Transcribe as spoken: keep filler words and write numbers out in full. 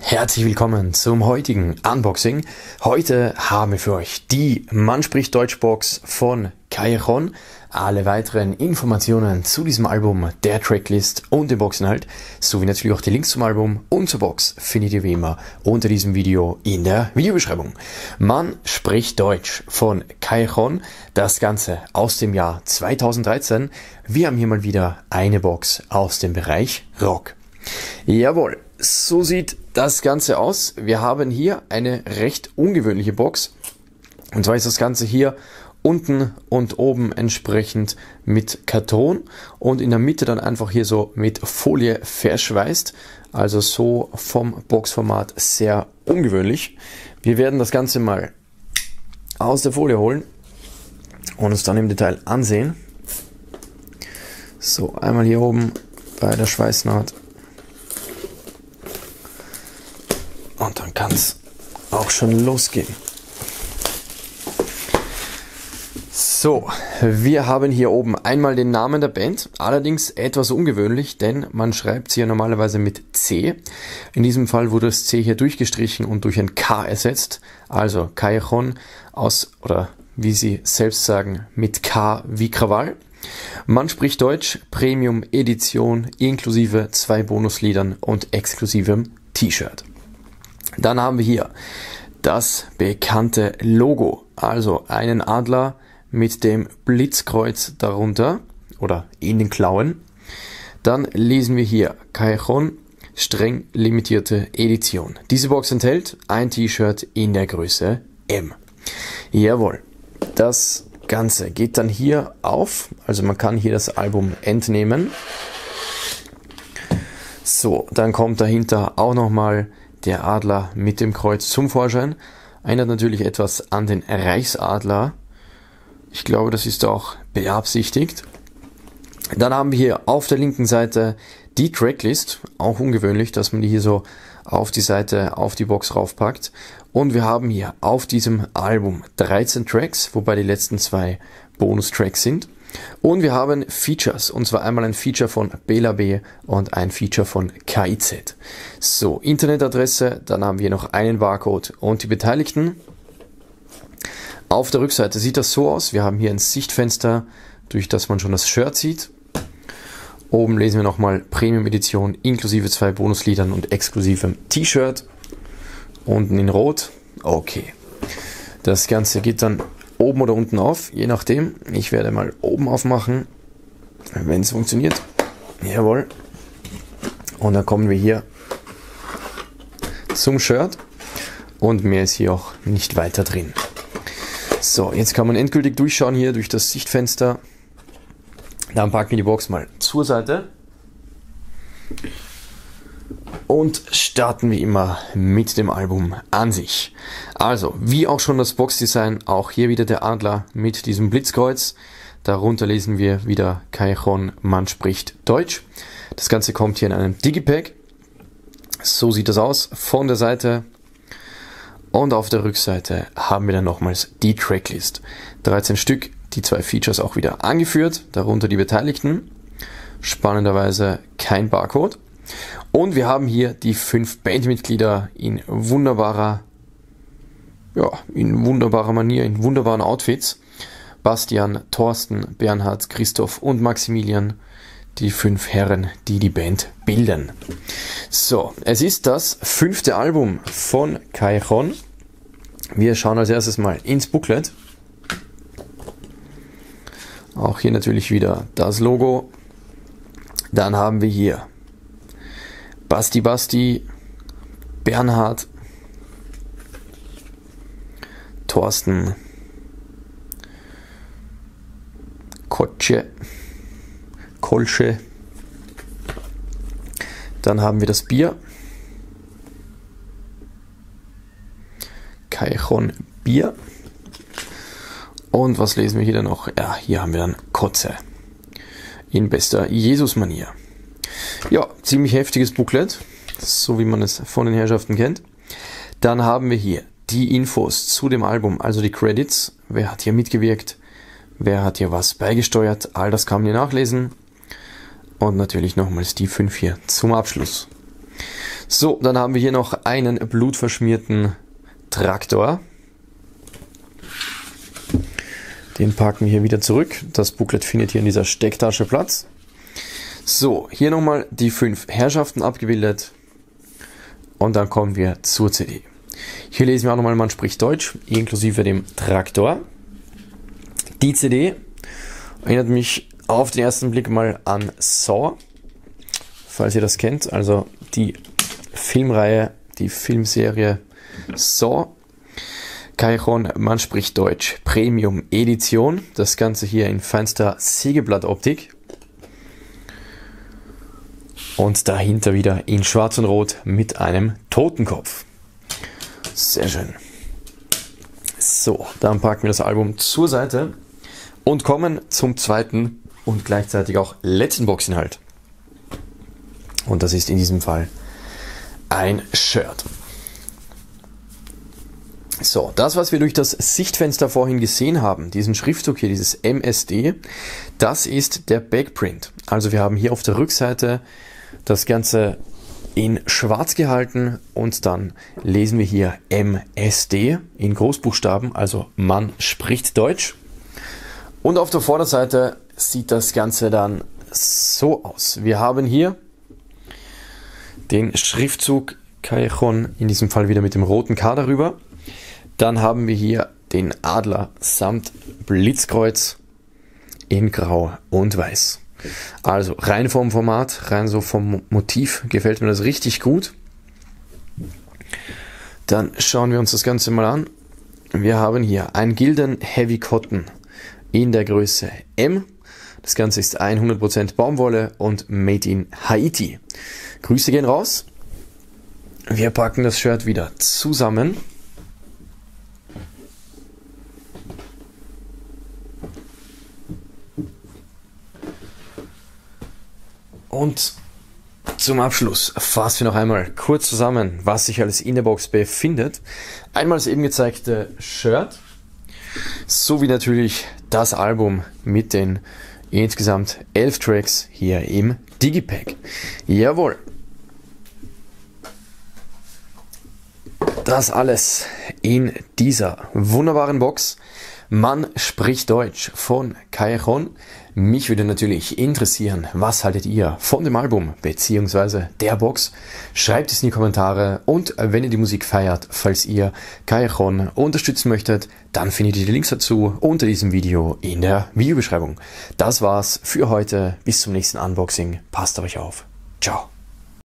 Herzlich willkommen zum heutigen Unboxing. Heute haben wir für euch die Man spricht Deutsch Box von Callejon. Alle weiteren Informationen zu diesem Album, der Tracklist und dem Boxinhalt, sowie natürlich auch die Links zum Album und zur Box findet ihr wie immer unter diesem Video in der Videobeschreibung. Man spricht Deutsch von Callejon, das Ganze aus dem Jahr zweitausenddreizehn. Wir haben hier mal wieder eine Box aus dem Bereich Rock. Jawohl, so sieht das Ganze aus. Wir haben hier eine recht ungewöhnliche Box. Und zwar ist das Ganze hier unten und oben entsprechend mit Karton und in der Mitte dann einfach hier so mit Folie verschweißt. Also so vom Boxformat sehr ungewöhnlich. Wir werden das Ganze mal aus der Folie holen und uns dann im Detail ansehen. So, einmal hier oben bei der Schweißnaht. Und dann kann es auch schon losgehen. So, wir haben hier oben einmal den Namen der Band, allerdings etwas ungewöhnlich, denn man schreibt sie ja normalerweise mit C. In diesem Fall wurde das C hier durchgestrichen und durch ein K ersetzt, also Callejon aus, oder wie sie selbst sagen, mit K wie Krawall. Man spricht Deutsch, Premium Edition, inklusive zwei Bonusliedern und exklusivem T-Shirt. Dann haben wir hier das bekannte Logo, also einen Adler mit dem Blitzkreuz darunter oder in den Klauen. Dann lesen wir hier Callejon, streng limitierte Edition. Diese Box enthält ein T-Shirt in der Größe M. Jawohl, das Ganze geht dann hier auf, also man kann hier das Album entnehmen. So, dann kommt dahinter auch nochmal der Adler mit dem Kreuz zum Vorschein. Erinnert natürlich etwas an den Reichsadler. Ich glaube, das ist auch beabsichtigt. Dann haben wir hier auf der linken Seite die Tracklist. Auch ungewöhnlich, dass man die hier so auf die Seite, auf die Box raufpackt. Und wir haben hier auf diesem Album dreizehn Tracks, wobei die letzten zwei Bonus-Tracks sind. Und wir haben Features, und zwar einmal ein Feature von Bela B und ein Feature von K I Z. So, Internetadresse, dann haben wir noch einen Barcode und die Beteiligten. Auf der Rückseite sieht das so aus. Wir haben hier ein Sichtfenster, durch das man schon das Shirt sieht. Oben lesen wir nochmal Premium Edition inklusive zwei Bonusliedern und exklusivem T-Shirt. Unten in Rot. Okay. Das Ganze geht dann oben oder unten auf, je nachdem. Ich werde mal oben aufmachen, wenn es funktioniert. Jawohl. Und dann kommen wir hier zum Shirt. Und mehr ist hier auch nicht weiter drin. So, jetzt kann man endgültig durchschauen hier durch das Sichtfenster. Dann packen wir die Box mal zur Seite. Und starten wie immer mit dem Album an sich. Also, wie auch schon das Boxdesign, auch hier wieder der Adler mit diesem Blitzkreuz. Darunter lesen wir wieder Callejon, man spricht Deutsch. Das Ganze kommt hier in einem Digipack. So sieht das aus von der Seite. Und auf der Rückseite haben wir dann nochmals die Tracklist. dreizehn Stück, die zwei Features auch wieder angeführt, darunter die Beteiligten. Spannenderweise kein Barcode. Und wir haben hier die fünf Bandmitglieder in wunderbarer, ja, in wunderbarer Manier, in wunderbaren Outfits. Bastian, Thorsten, Bernhard, Christoph und Maximilian, die fünf Herren, die die Band bilden. So, es ist das fünfte Album von Callejon. Wir schauen als erstes mal ins Booklet. Auch hier natürlich wieder das Logo. Dann haben wir hier Basti Basti, Bernhard, Thorsten, Kotsche, Kolsche. Dann haben wir das Bier, Callejon Bier. Und was lesen wir hier dann noch? Ja, hier haben wir dann Kotze in bester Jesus-Manier. Ja, ziemlich heftiges Booklet, so wie man es von den Herrschaften kennt. Dann haben wir hier die Infos zu dem Album, also die Credits. Wer hat hier mitgewirkt? Wer hat hier was beigesteuert? All das kann man hier nachlesen. Und natürlich nochmals die fünf hier zum Abschluss. So, dann haben wir hier noch einen blutverschmierten Traktor. Den packen wir hier wieder zurück. Das Booklet findet hier in dieser Stecktasche Platz. So, hier nochmal die fünf Herrschaften abgebildet. Und dann kommen wir zur C D. Hier lesen wir auch nochmal, man spricht Deutsch, inklusive dem Traktor. Die C D erinnert mich auf den ersten Blick mal an Saw, falls ihr das kennt. Also die Filmreihe, die Filmserie Saw. Callejon, man spricht Deutsch, Premium Edition. Das Ganze hier in feinster Sägeblattoptik. Und dahinter wieder in schwarz und rot mit einem Totenkopf. Sehr schön. So, dann packen wir das Album zur Seite und kommen zum zweiten und gleichzeitig auch letzten Boxinhalt. Und das ist in diesem Fall ein Shirt. So, das, was wir durch das Sichtfenster vorhin gesehen haben, diesen Schriftzug hier, dieses M S D, das ist der Backprint. Also wir haben hier auf der Rückseite das Ganze in schwarz gehalten und dann lesen wir hier M S D in Großbuchstaben, also man spricht Deutsch. Und auf der Vorderseite sieht das Ganze dann so aus. Wir haben hier den Schriftzug Callejon, in diesem Fall wieder mit dem roten K darüber. Dann haben wir hier den Adler samt Blitzkreuz in Grau und Weiß. Also rein vom Format, rein so vom Motiv gefällt mir das richtig gut. Dann schauen wir uns das Ganze mal an. Wir haben hier ein Gildan Heavy Cotton in der Größe M. Das Ganze ist hundert Prozent Baumwolle und made in Haiti. Grüße gehen raus. Wir packen das Shirt wieder zusammen. Und zum Abschluss fassen wir noch einmal kurz zusammen, was sich alles in der Box befindet. Einmal das eben gezeigte Shirt, sowie natürlich das Album mit den insgesamt elf Tracks hier im Digipack. Jawohl. Das alles in dieser wunderbaren Box. Man spricht Deutsch von Callejon. Mich würde natürlich interessieren, was haltet ihr von dem Album bzw. der Box? Schreibt es in die Kommentare und wenn ihr die Musik feiert, falls ihr Callejon unterstützen möchtet, dann findet ihr die Links dazu unter diesem Video in der Videobeschreibung. Das war's für heute. Bis zum nächsten Unboxing. Passt auf euch auf. Ciao.